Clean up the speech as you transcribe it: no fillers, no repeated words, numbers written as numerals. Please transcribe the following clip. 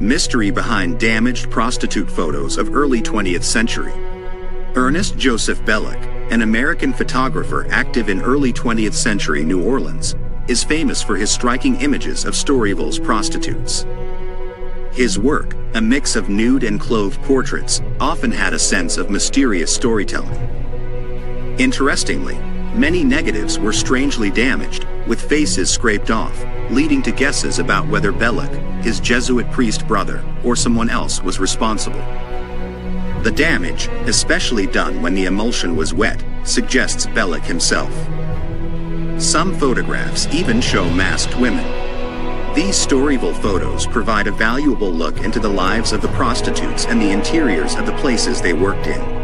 Mystery behind damaged prostitute photos of early 20th century. Ernest Joseph Bellocq, an American photographer active in early 20th century New Orleans, is famous for his striking images of Storyville's prostitutes. His work, a mix of nude and clove portraits, often had a sense of mysterious storytelling. Interestingly, many negatives were strangely damaged, with faces scraped off, leading to guesses about whether Bellocq, his Jesuit priest brother, or someone else was responsible. The damage, especially done when the emulsion was wet, suggests Bellocq himself. Some photographs even show masked women. These Storyville photos provide a valuable look into the lives of the prostitutes and the interiors of the places they worked in.